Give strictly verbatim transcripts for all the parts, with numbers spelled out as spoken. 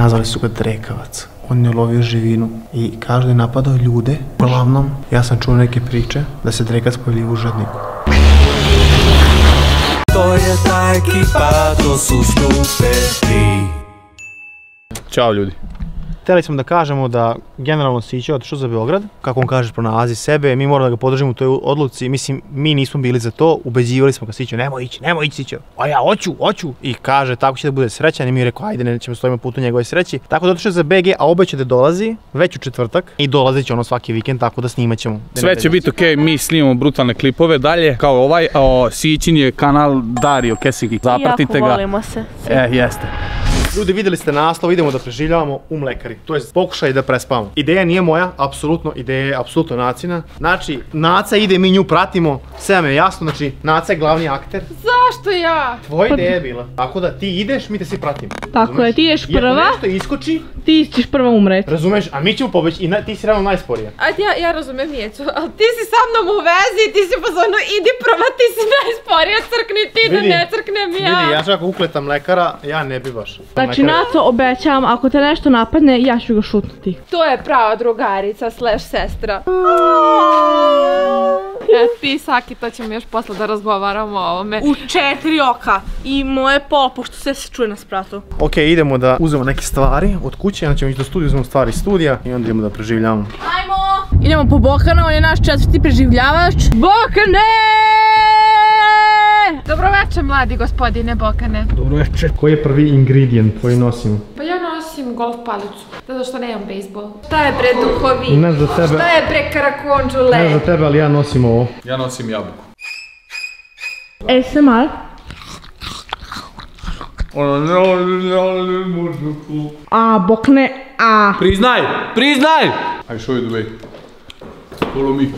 Nazvali su ga Drekavac. On je lovio živinu i kažu da je napadao ljude. Uglavnom, ja sam čuo neke priče da se Drekac pojavljuje u Žadniku. To je ta ekipa, to su stuberi. Ćao ljudi. Htjeli smo da kažemo da generalno Siće otišao za Beograd, kako on kaže, pronalazi sebe, mi moramo da ga podržimo u toj odluci, mislim, mi nismo bili za to, ubeđivali smo ga Siće, nemoj ići, nemoj ići Siće, a ja hoću, hoću, i kaže, tako će da bude srećan, i mi je rekao, ajde, nećemo stojimo putu njegove sreći, tako da otišao za Be Ge, a obećao da dolazi, već u četvrtak, i dolazit će ono svaki vikend, tako da snimat ćemo. Sve će biti okej, mi snimamo brutalne klipove dalje, kao ovaj, Sićin je kanal Dario Kesiki, zapratite ga. Ljudi, vidjeli ste naslov, idemo da preživljavamo u mlekari, to je pokušaj da prespavamo. Ideja nije moja, apsolutno, ideja je apsolutno Nacina. Znači, Naca ide, mi nju pratimo, sve vam je jasno, znači, Naca je glavni akter. Zašto ja? Tvoja ideja je bila, tako da ti ideš, mi te svi pratimo. Tako je, ti ideš prva, ti ćeš prva umreti. Razumeš, a mi ćemo pobeći i ti si ravno najsporija. Ajde, ja razumem Jecu, ali ti si sa mnom u vezi, ti si pozvano, idi prva, ti si najsporija, crkni ti da ne crknem ja. Vidi, ja čak ukletam mlekara, ja ne bi baš. Znači, Naco, obećavam, ako te nešto napadne, ja ću ga šutnuti. To je prava drugarica slash sestra. E, ti, Saki, to ćemo još posle da razgovaramo o ovome. U četiri oka i moje polo, pošto sve se čuje na spratu. Ok, idemo da uzmemo neke stvari od kuće, onda ćemo ići do studija, uzmemo stvari iz studija i onda idemo da preživljavamo. Ajmo! Idemo po Bokana, on je naš četvrti preživljavač. Bokane! Dobroveče, mladi gospodine Bokane. Dobroveče. Koji je prvi ingredient koji nosim? Pa ja nosim golf palicu, zato što nemam bejsbol. Šta je pre duhovi? Šta je pre karakonđule? Ne za tebe, ali ja nosim ovo. Ja nosim jabuku. A S M R? A, Bokane, a... Priznaj, priznaj! I show you the way. Follow me.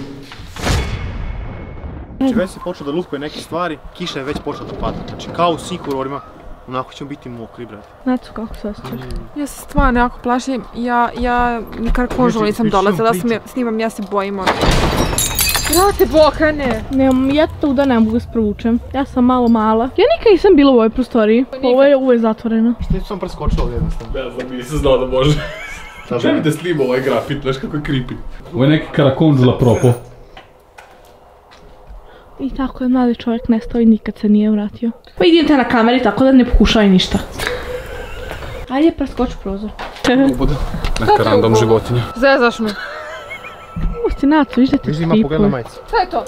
Znači, već se počeo da lupaju neke stvari, kiša je već počela da pada, znači kao u sikurorima, onako ćemo biti mokri, brate. Nacu, kako se osjećaš? Ja se stvarno jako plašim, ja nikar konžul nisam dolazila, da snimam, ja se bojim ovdje. Brate, Bokane! Ja tu da ne mogu se provučem, ja sam malo mala. Ja nikad nisam bila u ovoj prostoriji, ovo je uvek zatvoreno. Što nisam preskočila ovdje jednostavno? Ne znam, nisam znao da može. Šta mi te snima ovaj grafit, znaš kako je creepy. Ovo je neki karakonžula propo. I tako je mladi čovjek nestao i nikad se nije vratio. Pa idem te na kameri tako da ne pokušaj ništa. Ajde, preskoči prozor. Uboda, neka random životinja. Zezaš me. Usti, Nacu, viš da ti štipuje. Ima pogled na majicu. Šta je to?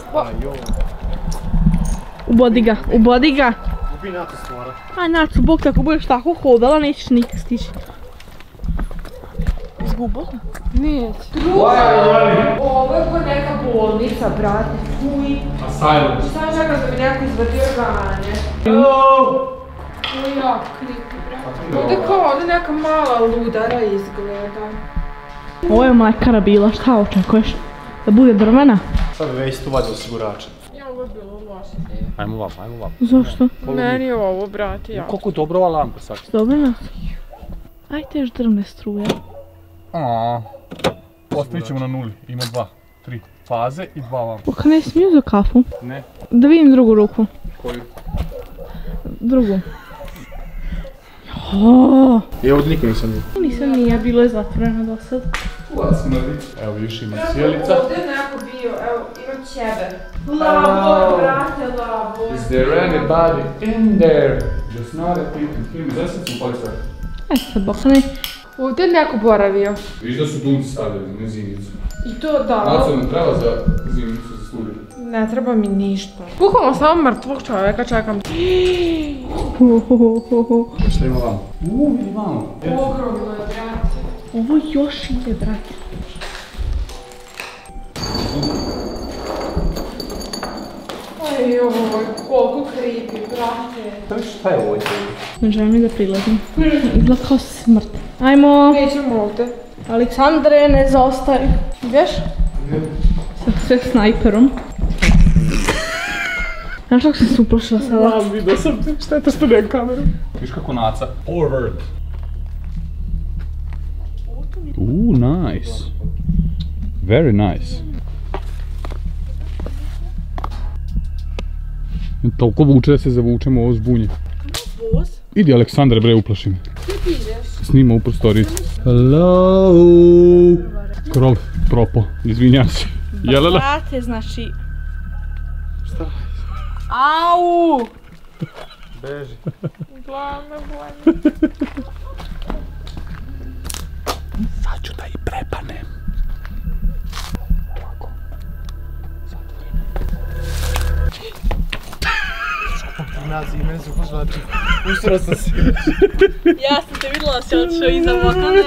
Ubodi ga, ubodi ga. Ubi Nacu stvara. Aj Nacu, bok te, ako budeš tako hodala, nećeš nikad stići. Izgubila? Nijeć. Ovo je ko neka bolnica, brate, tuj. Asylum. Sada čekam da mi neko izvrti organe. Uj, jako kripi, brate. Ovdje kao ona neka mala ludara izgleda. Ovo je mlekara bila, šta očekuješ? Da bude drvena? Sada bi već tu vadio osigurača. Ja, ovo je bilo loše. Ajmo vam, ajmo vam. Zašto? Meni je ovo, brate, jako. Koliko dobro ova lampa sad. Dobro nas. Ajte još drvne struje. Aaaa, ostavit ćemo na nuli, ima dva, tri faze i dva vam. Bokane, smiju za kafu? Ne. Da vidim drugu ruku. Koju? Drugu. Joooo. Ja ovdje nikad nisam nije. Nisam nije, bilo je zatvoreno do sad. Ula smrdi. Evo još ima sjelica. Evo ovdje je neko bio, evo ima ćebe. Lavo, brate, lavo. Is there anybody in there? Just not a people. Here mi desnicu pali sve. Ajde sad, Bokane. Ovdje je neko boravio. Viš da su dunci stavljali, ne zimnicu. I to da... Naco, ne treba za zimnicu za studiju? Ne treba mi ništa. Bukvalno samo mrtvog čovjeka čekam. Šta ima vamo? Uuu, vidi vamo. Ogromno je, brate. Ovo još ide, brate. Ajoj, koliko kripi, brate. Šta je ovo? Ne želim da prilazim. Izgleda kao smrt. Ajmo! Nećemo ovdje. Aleksandre, ne zaostavi. Ideš? Sa sve snajperom. Znaš kako sam se uplašila sada? Znam, vidio sam te. Šta je to što nema kameru? Viš kako Naca. Forward! Uuu, nice. Very nice. Toliko vuče da se zavučemo ovo zbunje. Idi Aleksandre, bre, uplaši me. Gdje ti ideš? se snima u prostorici. Hello! Krov propo, izvinjam se. Jelala? Brate, znači... Šta? Au! Beži. Glava me boli. Sad ću da i prepanem. Ovako. Šapak nazi i mezu požlači. Ušao sam se. Ja sam te vidjela da si odšao iza Bokane.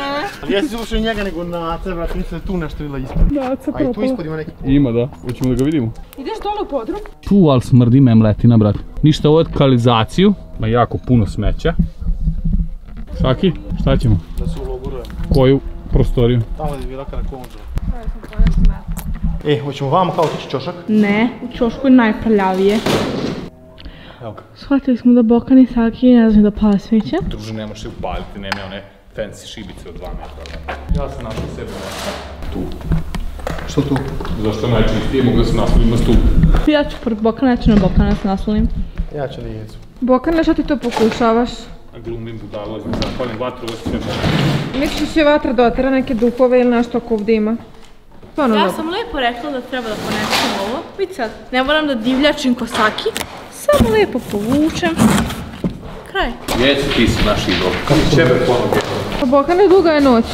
Ja si ušao njega nego Naca, brat, mislim da je tu nešto vidjela ispod. Naca propala. A i tu ispod ima neki podrum. Ima, da. Hoćemo da ga vidimo. Ideš dole u podrum? Tu, ali smrdi me mletina, brat. Ništa od kanalizaciju. Ima jako puno smeća. Saki, šta ćemo? Da se ulogurujemo. Koju prostoriju? Tamo je bila kada konzula. Da, sam ponešto metra. E, hoćemo vamo kao tići čošak? Ne, u čošku je najprljavije. Evo ga. Shvatili smo da Bokan i Saki ne znam da pala smeće. Druže, ne možeš se upaliti, nema one fancy šibice od dva metra. Ja sam našao sebe tu. Što tu? Zašto najčistije, mogu da se naslonim na stup. Ja ću pored Bokana, ja ću na Bokana da se naslonim. Ja ću na Jecu. Bokane, što ti to pokušavaš? Glumim budalo, znam, zapalim vatru, ovo će sve možda. Misliš da će vatra dotera neke duhove ili nešto ako ovdje ima? Ja sam lijepo rekla da treba da ponesem ovo. Vidi sad, ne moram da divljačim ko Saki. Samo lijepo povučem. Kraj. Jecu, ti si naš idol. Kako ćebe ponovno? A Bokane, duga je noć.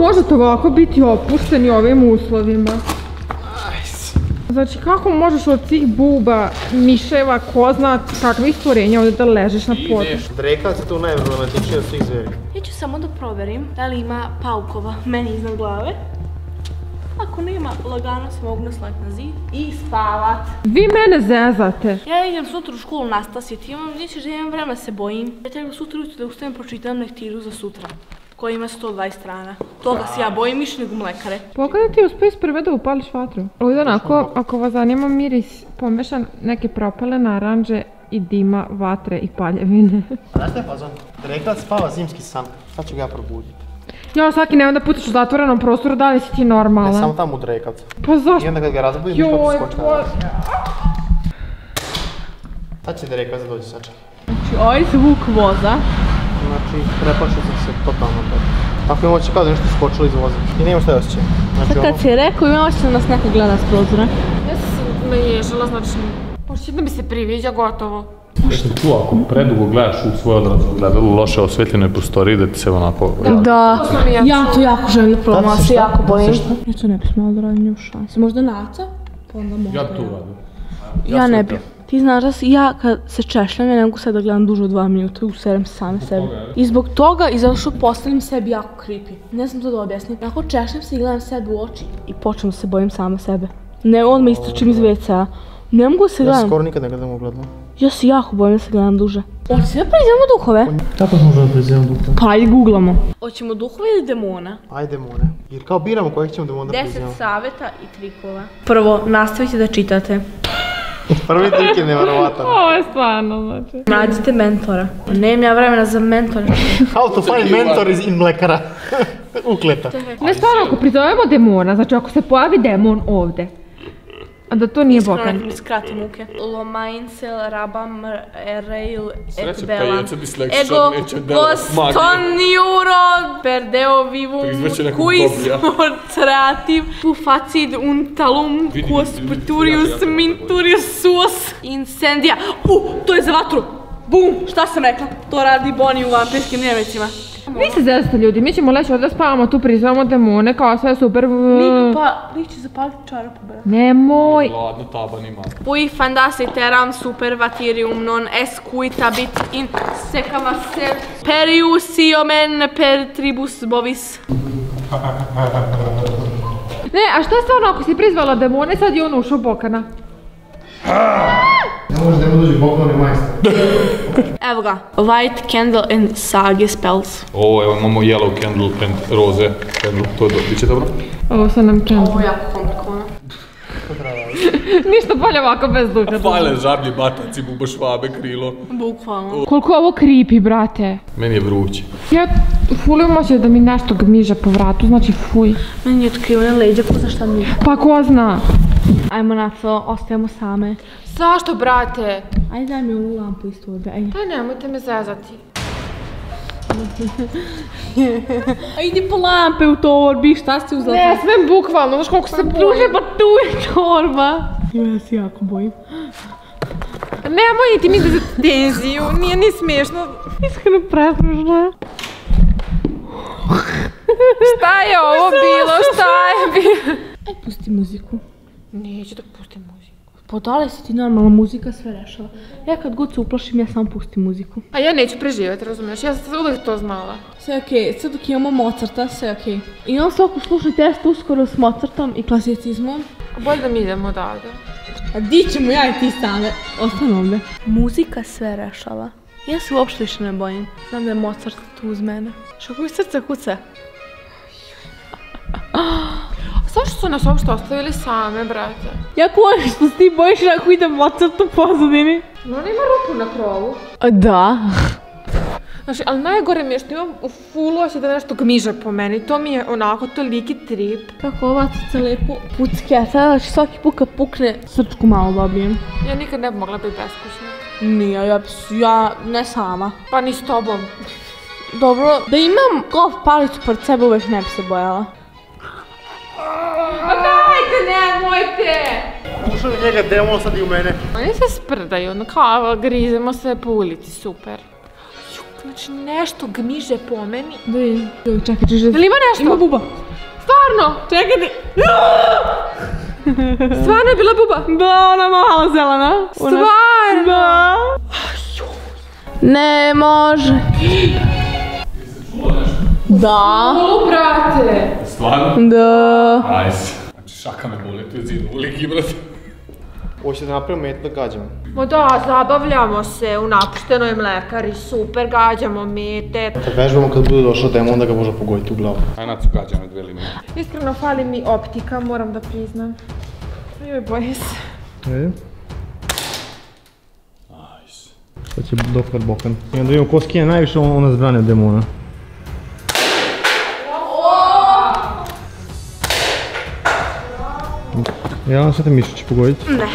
Možete ovako biti opušteni ovim uslovima. Znači kako možeš od svih buba, miševa, ko zna kakvih stvorenja ovdje da ležeš na podu? Drekavac je tu najproblematičniji od svih zveri. Ja ću samo da proverim da li ima paukova meni iznad glave. Ako nema, lagano se mogu nasloniti na zid i spavat. Vi mene zezate. Ja idem sutra u školu Nastasije, ti imam, nećeš da imam vremena da se bojim. Ja treba sutra ujutro da ustajem pročitam lektiru za sutra. Koja ima sto dvadeset strana. Toga se ja bojim više nego mlekare. Pogledaj ti uspio isprve da upališ vatru. Ovdje onako, ako vas zanima miris, pomešan neke propale naranđe i dima, vatre i paljevine. A znaš šta je fazon? Drekavac spava zimski san. Sad ću ga ja probuditi. Jao, Saki, nemoj da pucaš u zatvorenom prostoru, da li si ti normalan? Ne, samo tamo u Drekavcu. Pa zašto? I onda kad ga razbudim, ništa poskočka. Joj, sad će Drekavac dođi sačak. Znači, ovaj zvuk voza. Znači, preplašio sam se totalno toga. Tako imam oči kao da nešto skočilo iz voza. I nema šta je osjećaj. Sad kad si je rekao, imam oči da nas neko gleda s prozora. Ja sam se naježala, znači... Možda da mi se priviđa, gotovo. Jeste tu, ako predugo gledaš u svoj odraz, gledalo loše osvjetljenoj prostoriji, da ti se onako... Da, ja to jako želim da probam, ja se jako bojim. Ja to ne bih smela da radim nju šanse. Možda Naca? Ja to radim. Ja ne bih. Ti znaš da ja kad se češljam, ja ne mogu sad da gledam duže od dva minuta i userem same sebe. I zbog toga i zato što postavim sebi jako creepy. Ne znam to da objasnim. Jako češljam se i gledam sebe u oči i počnem da se bojim sama sebe. Ne, on me istračim iz ve ce a. Ne mogu da se gledam. Ja skoro nikad ne gledam ogledalo. Ja se jako bojim da se gledam duže. Hoćemo da prizivamo duhove? Tako možemo da prizivamo duhove. Pa i googlamo. Hoćemo duhove ili demona? Aj demone. Jer kao biramo kojih ćemo demona da prizivamo. deset saveta i trikova. Prvo, nastavite da čitate. Prvi trik je nevjerovatan. Ovo je stvarno, znači. Nađite mentora. Nemam ja vremena za mentora. How to find mentor iz mlekara. Ukleta. Ne, stvarno, ako prizovemo demona, znači ako se pojavi demon ovde, a da to nije Bokan. Iskreno, skrati muke. Lomainsel, rabam, erail, et belan. Ego, gostoniuro, perdeo vivum, quis mortrativ, pufacid untalum, quospeturius, minturius, suos, incendija. U, to je za vatru. Bum, šta sam rekla? To radi Boni u Vampirskim dnevnicima. Mi se zezate ljudi, mi ćemo leći ovdje da spavamo tu, prizvamo demone, kao sve super... Lik pa, lik će zapaliti čarap u brak. Nemoj! Ladno taban ima. Ui fandasi teram super vatirium non escuitabit in sekava ser perius iomen per tribus bovis. Ne, a šta se ono ako si prizvala demone, sad je on ušao Bokana? Ne može da ima dođe Bokan i majstor. Evo ga, white candle and sage spells. O, evo imamo yellow candle and roze candle, to je dobiće dobro. Ovo sam nam candle. Ovo je jako komplikovano. Ništa bolje ovako bez duha. Fale, žablje, bataci, buba, švabe, krilo. Bukvalno. Koliko je ovo creepy, brate. Meni je vruće. Ja fulim moće da mi nešto gmiže po vratu, znači fuj. Meni je otkrivene leđe, ko zna šta mi je. Pa ko zna? Ajmo, Naco, ostajemo same. Zašto, brate? Ajde, daj mi ovu lampu iz torbe. Pa nemojte me zezati. Idi po lampe u torbi, šta si uzela? Ne, sve bukvalno, znaš koliko se bojim. Druže, pa tu je torba. Ja se jako bojim. Nemoj ti mi da za tenziju, nije ni smiješno. Iskreno presmešno. Šta je ovo bilo, šta je bilo? Aj, pusti muziku. Neću da pustim muziku. Pa da li si ti normalna muzika sve rešila? Ja kad god se uplašim, ja sam pustim muziku. A ja neću preživjeti, razumiješ? Ja sam uvijek to znala. Sve je okej, sad dok imamo Mozarta, sve je okej. Imam svaku slušaj test uskoro s Mozartom i klasicizmom. Bolje da mi idemo odavde. A di ćemo ja i ti same? Ostane ovdje. Muzika sve rešala. Ja se uopšte više ne bojim. Znam da je Mozart tu uz mene. Šako mi srce kuca. Zašto su nas uopšte ostavili same, brate? Jako voliš što se ti bojiš ako idem Mozart u pozadini. No, ona ima rupu na krovu. Da. Znači, ali najgore mi je što imam u fullu osje da nešto gmiže po meni. To mi je onako toliki trip. Kako ova cica lijepo pucketa, znači svaki put kad pukne, srčku malo dobijem. Ja nikad ne bi mogla biti beskućna. Nije, ja ne sama. Pa ni s tobom. Dobro, da imam golf palicu pred sebe uvijek ne bi se bojala. Pa dajte, nemojte! Ušao je njega demon, sad i u mene. Oni se sprdaju, ono kao grizemo se po ulici, super. Znači nešto gmiže po meni. Da je, čekaj, čekaj. Jel ima nešto? Ima buba. Stvarno? Čekaj ti. Stvarno je bila buba? Da, ona mala zelena. Stvarno? Da. Ne može. Da. O, brate. Stvarno? Da. Ajs. Znači šaka me boli, tu je zinu, uliki, brate. Hoće da napravimo etno gađamo. Ma da, zabavljamo se u napuštenoj mlekari, super, gađamo mete. Kad vežbamo, kad bude došao demon, onda ga možda pogoditi u glavu. Aj, Nacu, gađamo dve linije. Iskreno, fali mi optika, moram da priznam. Joj, bojim se. Vidim. Nice. Sad će doktor Bokan. I onda vidimo ko skine najviše, on nas brani od demona. Ja vam sad te mišlju će pogoditi? Ne.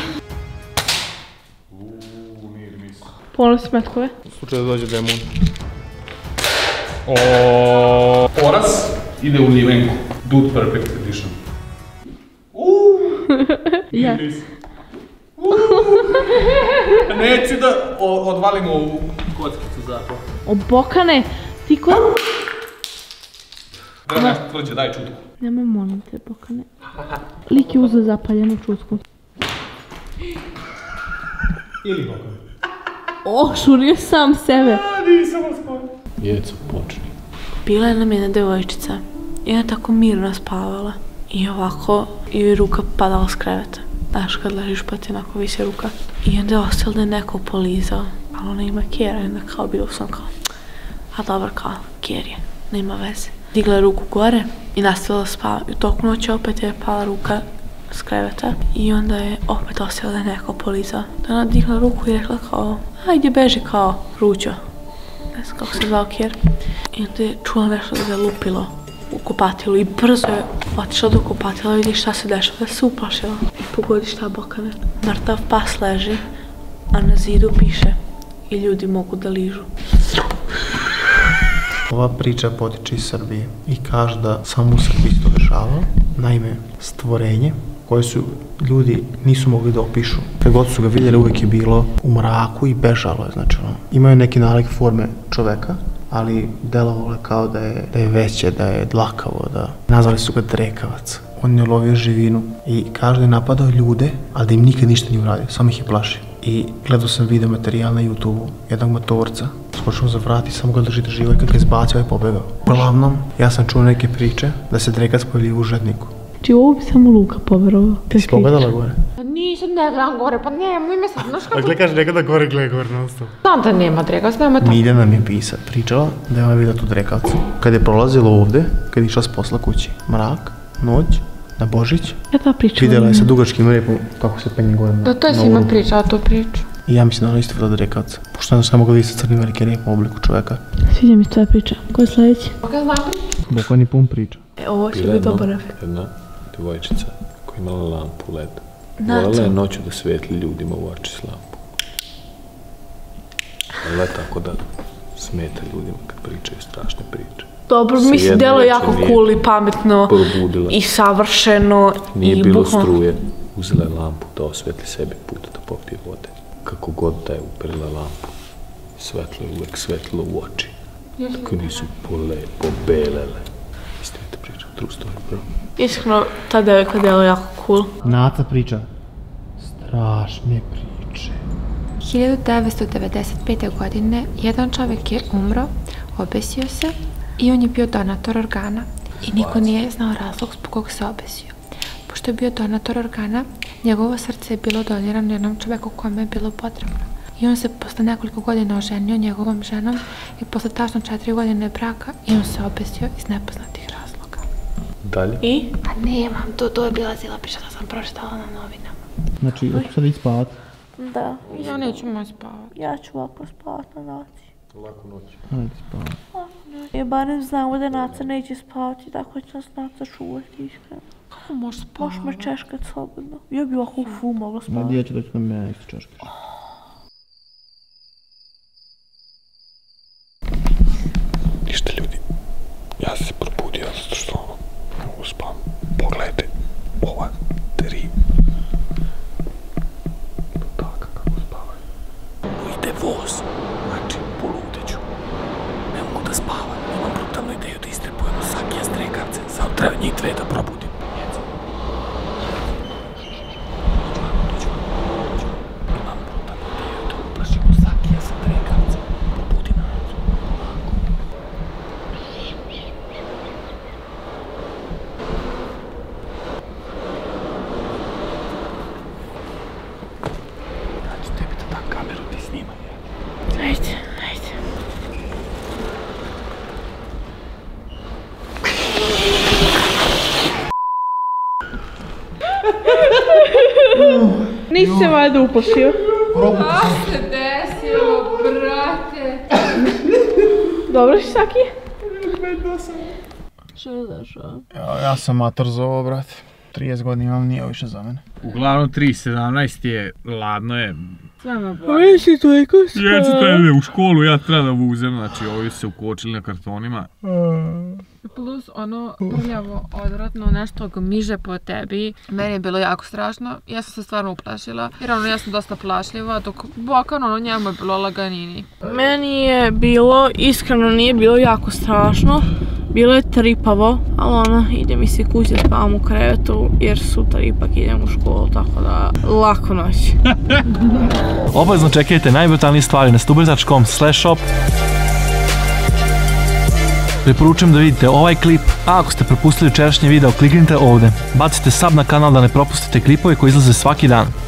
Ponosi metkove. U slučaju da dođe demon. Oooo... Poraz ide u livenku. Dude Perfect Edition. Uuuu... Ja. Neću da odvalimo ovu kockicu za to. O, Bokane, ti ko... Daj nešto tvrđe, daj čutku. Nemoj, molim te, Bokane. Lik je uzeo zapaljenu čutku. Ili Bokane. O, šurio sam sebe. A, nisam ospavila. Jeca, počni. Bila je nam jedna devojčica. Jedna tako mirno spavala. I ovako, joj ruka padala s kreveta. Znaš, kad ležiš pa ti onako visi ruka. I onda je ostalo da je neko polizao. Ali ona ima kjera, onda kao bilo sam kao... A dobro, kao, kjer je. Nema veze. Digla ruku gore i nastavila spava. U toku noće opet je pala ruka s kreveta i onda je opet osjela da je neko polizao. Da ona digla ruku i rekla kao, ajde beži kao, Ruđo. Ne znam kako se zvao kjer. I onda je čula nešto da ga je lupilo u kupatilu i brzo je otišla do kupatila i vidi šta se dešava, da se uplašila. I pogodi šta, Bokane. Mrtav pas leži, a na zidu piše i ljudi mogu da ližu. Ova priča potiče iz Srbije i kaže da samo u Srbiji se to dešava. Naime, stvorenje koje su ljudi nisu mogli da opišu. Kad god su ga vidjeli, uvijek je bilo u mraku i bežalo je, znači ono. Imaju neki nalik forme čoveka, ali delovalo je kao da je veće, da je dlakavo, da... Nazvali su ga Drekavac. On je lovio živinu i kaže da je napadao ljude, ali da im nikad ništa nije uradio, samo ih je plašio. I gledao sam video materijal na YouTube-u jednog motorca. Skočio za vrat i samo ga držite živo i kad ga izbacio je pobegao. Uglavnom, ja sam čuo neke priče da se Drekac pojavljuje u Žetniku. Znači ovo bi samo Luka poverovao. Ti si pogledala gore? Nisam, ne gledam gore, pa nemoj me sad, znaš kako... Dakle, kaže nekada gore, gleda gore na ostavu. Znam da nema Drekac, nema tako. Miljana mi je pisala, pričala da je ona videla tu Drekavcu. Kad je prolazila ovde, kad je išla s posla kući, mrak, noć, na Božić, videla je sa dugačkim repom kako se penje gore na ovu. Da, to je svima pričala tu priču. I ja mislim da ono isto vrlo Drekavac. Pošto sam mogla vidjeti sa crnim velike repom u obliku čoveka. Sviđa mi se tvoja priča. Ko je sljedeći? Bokan zna priča. Bokan je pun priča. E, ovo će biti dobar efekt. Jedna devojčica koja je imala lampu led Voljela je noću da svetli ljudima u oči s lampom. Voljela je tako da smeta ljudima kad pričaju strašne priče. Dobro, mi se delo jako cool i pametno i savršeno. Nije bilo struje, uzela je lampu da osvetli sebi puta da popije vode. Kako god da je uperila lampu, svetlo je uvek svetlo u oči. Tako nisu pole, pobelele. Istinite priča, true story, bro. Iskreno, ta devojka delo je jako cool. Naca priča strašne priče. hiljadu devetsto devedeset pete. godine jedan čovek je umro, obesio se i on je bio donator organa i niko nije znao razlog zbog kog se obesio. Pošto je bio donator organa, njegovo srce je bilo donirano jednom čoveku kome je bilo potrebno. I on se posle nekoliko godina oženio njegovom ženom i posle tačno četiri godine braka i on se obesio iz nepoznatih razloga. Dalje? I? A nemam, to to je bila zila priča da sam pročitala na novinama. Znači, hoćeš li spavat? Da. Ja neću moći spavat. Ja ću ovako spavat na noći. Lako noći. Neći spavat. Lako noći. Ja barem znamo da Naca neće spavati, tako će nas Naca šuvati iskreno. Kako može spavati? Može me češkat slobodno. Ja bi ovako u fu mogla spavati. Nadija će doći na mene isto češkaš. Ništa ljudi, ja sam se probudio zato što ono, ne mogu spavam. Pogledajte, ova tri. Tako kako spavaju. Ide voz, znači poludeću. Ne mogu da spavam, imam brutalnu ideju da istrepujemo Sakija s Drekavcem. Samo treba njih dve da probudim. Jeca. Dođu vam, dođu vam. Imam brutalnu ideju da uplašimo Sakija sa Drekavcem. Nisi se vajda uplašio? Da se desilo, brate! Dobro si, Saki? Što je zašao? Ja sam mator za ovo, brate. trideset godina imam, nije više za mene. Uglavnom, tri sedamnaest je, ladno je. Ovi si toliko spavao. Jeca treba u školu, ja treba da vuzem, znači ovi su se ukočili na kartonima. Plus ono prljavo, odvratno, nešto ga miže po tebi. Meni je bilo jako strašno, ja sam se stvarno uplašila. Jer ono, ja sam dosta plašljiva, dok Bokane, ono, njemu je bilo laganini. Meni je bilo, iskreno nije bilo jako strašno. Bilo je tripavo, ali ono, idem i svi kući da spavam u krevetu, jer sutra ipak idem u školu, tako da lako noć. Obavezno čekajte najbrutalnije stvari na stuberi tačka com slash shop. Preporučujem da vidite ovaj klip, a ako ste propustili jučerašnji video, kliknite ovde. Bacite sub na kanal da ne propustite klipove koji izlaze svaki dan.